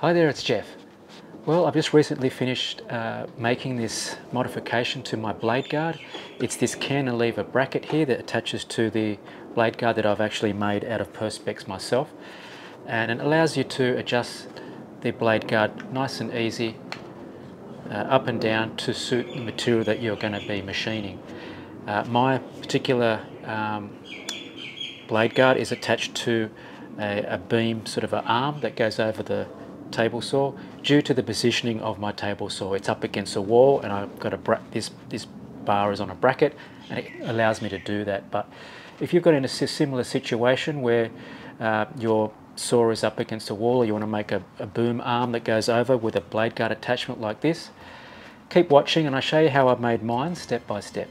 Hi there, it's Jeff. Well, I've just recently finished making this modification to my blade guard. It's this cantilever bracket here that attaches to the blade guard that I've actually made out of Perspex myself. And it allows you to adjust the blade guard nice and easy, up and down to suit the material that you're going to be machining. My particular blade guard is attached to a beam, sort of an arm that goes over the table saw. Due to the positioning of my table saw, it's up against a wall, and I've got a this bar is on a bracket, and it allows me to do that. But if you've got in a similar situation where your saw is up against a wall, or you want to make a boom arm that goes over with a blade guard attachment like this, keep watching and I'll show you how I've made mine step by step.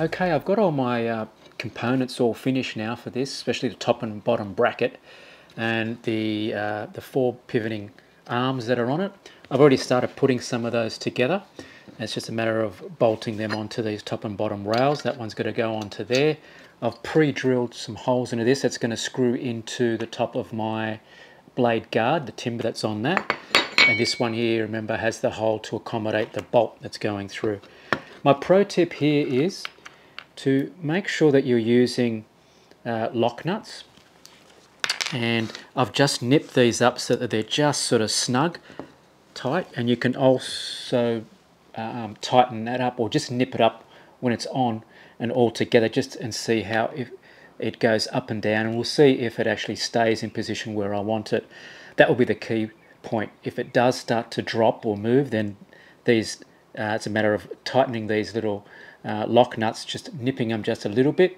Okay, I've got all my components all finished now for this, especially the top and bottom bracket and the four pivoting arms that are on it. I've already started putting some of those together. And it's just a matter of bolting them onto these top and bottom rails. That one's going to go onto there. I've pre-drilled some holes into this. That's going to screw into the top of my blade guard, the timber that's on that. And this one here, remember, has the hole to accommodate the bolt that's going through. My pro tip here is to make sure that you're using lock nuts, and I've just nipped these up so that they're just sort of snug tight, and you can also tighten that up or just nip it up when it's on and all together, just and see how if it goes up and down, and we'll see if it actually stays in position where I want it. That will be the key point. If it does start to drop or move, then these it's a matter of tightening these little lock nuts, just nipping them just a little bit,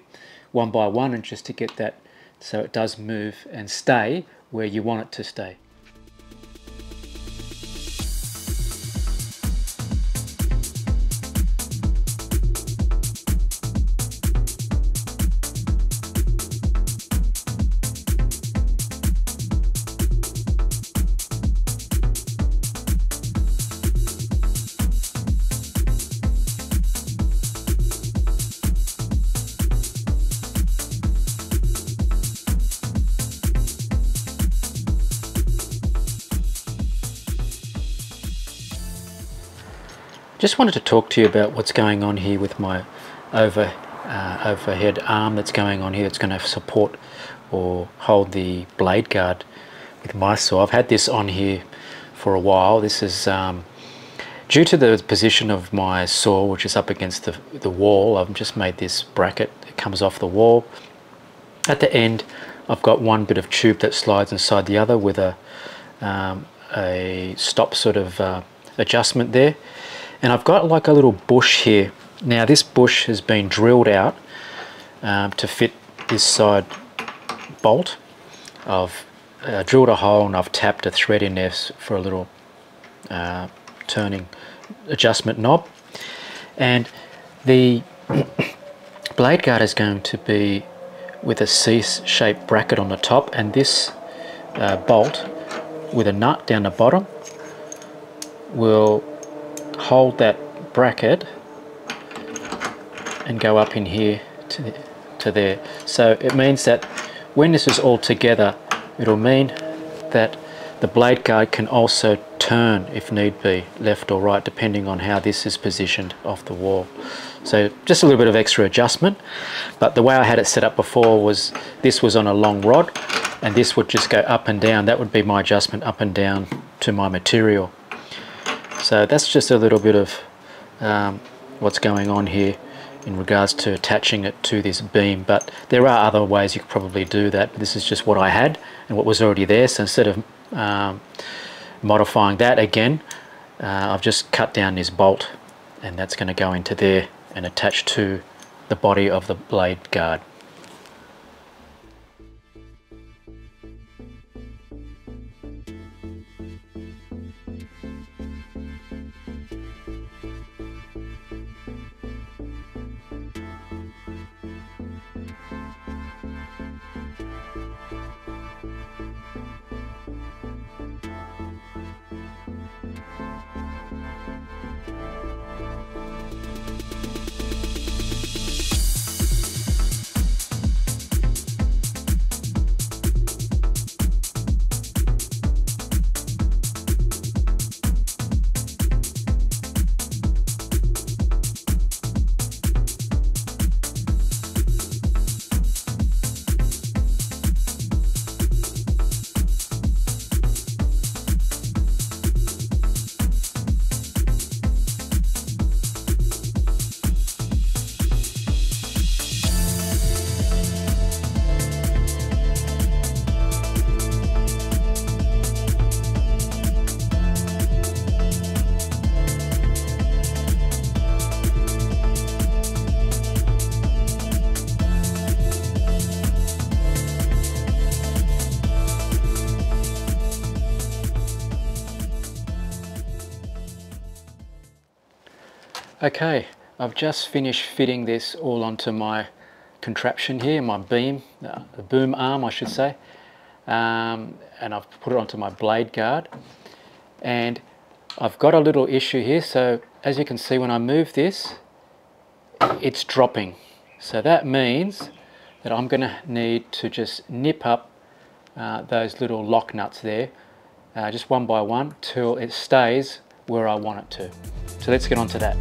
one by one, and just to get that so it does move and stay where you want it to stay. Just wanted to talk to you about what's going on here with my overhead arm that's going on here, that's going to support or hold the blade guard with my saw. I've had this on here for a while. This is due to the position of my saw, which is up against the wall. I've just made this bracket that comes off the wall. At the end, I've got one bit of tube that slides inside the other with a stop sort of adjustment there. And I've got like a little bush here. Now this bush has been drilled out to fit this side bolt. I've drilled a hole and I've tapped a thread in there for a little turning adjustment knob. And the blade guard is going to be with a C-shaped bracket on the top, and this bolt with a nut down the bottom will hold that bracket and go up in here to there. So it means that when this is all together, it'll mean that the blade guard can also turn if need be, left or right, depending on how this is positioned off the wall. So just a little bit of extra adjustment, but the way I had it set up before was this was on a long rod and this would just go up and down. That would be my adjustment, up and down to my material. So that's just a little bit of what's going on here in regards to attaching it to this beam, but there are other ways you could probably do that. This is just what I had and what was already there, so instead of modifying that again, I've just cut down this bolt and that's going to go into there and attach to the body of the blade guard. Okay, I've just finished fitting this all onto my contraption here, my beam, the boom arm I should say, and I've put it onto my blade guard. And I've got a little issue here, so as you can see when I move this, it's dropping. So that means that I'm going to need to just nip up those little lock nuts there, just one by one, till it stays where I want it to. So let's get on to that.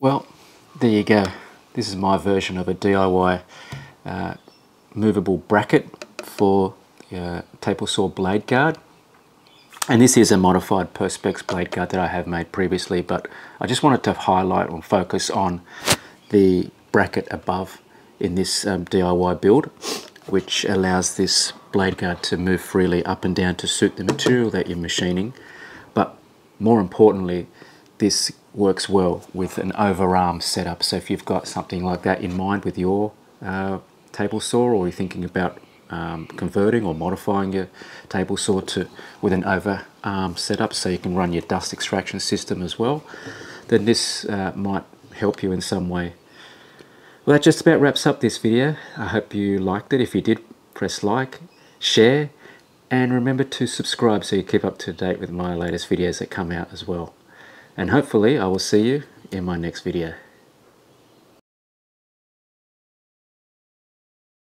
Well, there you go. This is my version of a DIY movable bracket for table saw blade guard. And this is a modified Perspex blade guard that I have made previously, but I just wanted to highlight or focus on the bracket above in this DIY build, which allows this blade guard to move freely up and down to suit the material that you're machining. But more importantly, this works well with an overarm setup. So if you've got something like that in mind with your table saw, or you're thinking about converting or modifying your table saw to with an overarm setup so you can run your dust extraction system as well, then this might help you in some way. Well, that just about wraps up this video. I hope you liked it. If you did, press like, share, and remember to subscribe so you keep up to date with my latest videos that come out as well. And hopefully I will see you in my next video.